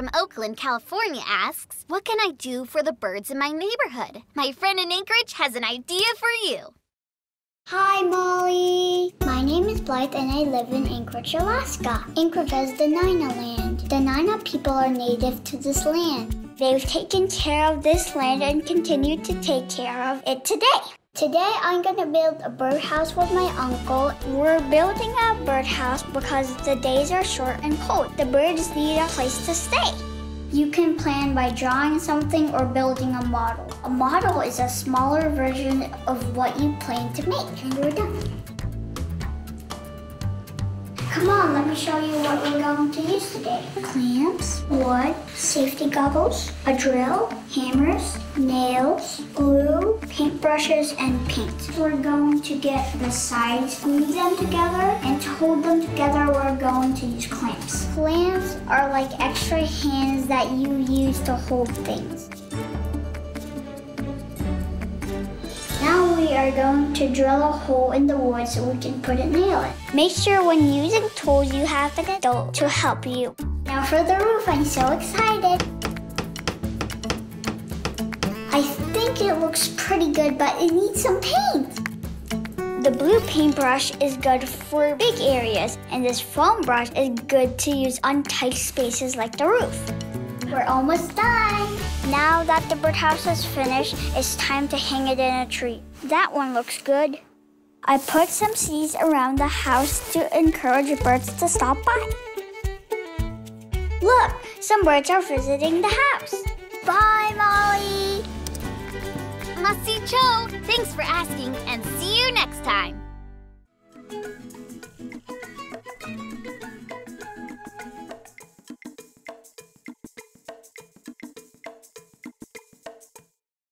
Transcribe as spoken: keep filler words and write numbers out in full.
from Oakland, California asks, what can I do for the birds in my neighborhood? My friend in Anchorage has an idea for you. Hi, Molly. My name is Blythe and I live in Anchorage, Alaska. Anchorage is Dena'ina land. Dena'ina people are native to this land. They've taken care of this land and continue to take care of it today. Today, I'm going to build a birdhouse with my uncle. We're building a birdhouse because the days are short and cold. The birds need a place to stay. You can plan by drawing something or building a model. A model is a smaller version of what you plan to make. And we're done. Come on, let me show you what we're going to use today. Clamps, wood, safety goggles, a drill, hammers, nails, glue, paintbrushes, and paint. We're going to get the sides, glue them together, and to hold them together, we're going to use clamps. Clamps are like extra hands that you use to hold things. Now we are going to drill a hole in the wood so we can put a nail in. Make sure when using tools you have an adult to help you. Now for the roof, I'm so excited. I think it looks pretty good, but it needs some paint. The blue paintbrush is good for big areas, and this foam brush is good to use on tight spaces like the roof. We're almost done. Now that the birdhouse is finished, it's time to hang it in a tree. That one looks good. I put some seeds around the house to encourage birds to stop by. Look, some birds are visiting the house. Bye, Molly. Masi Cho, thanks for asking, and see you next time.